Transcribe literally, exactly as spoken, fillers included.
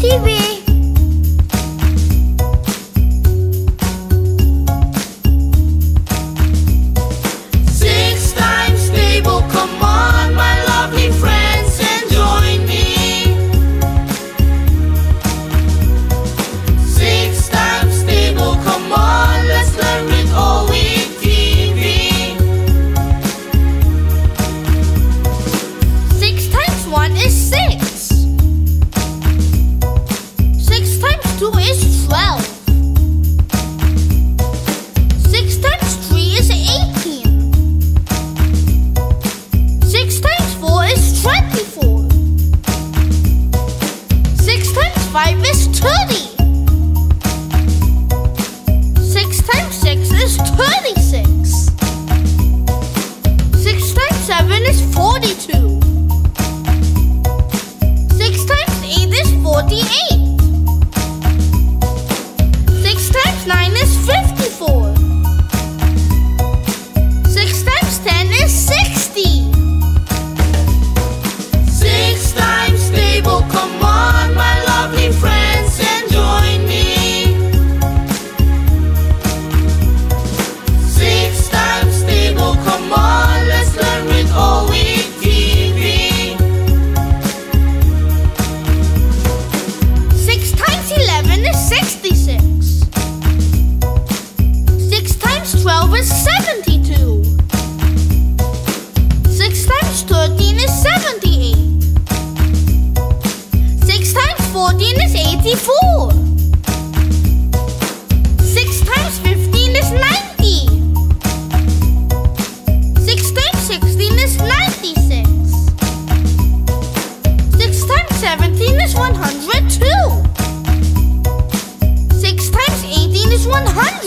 T V. one hundred two. Six times eighteen is one hundred.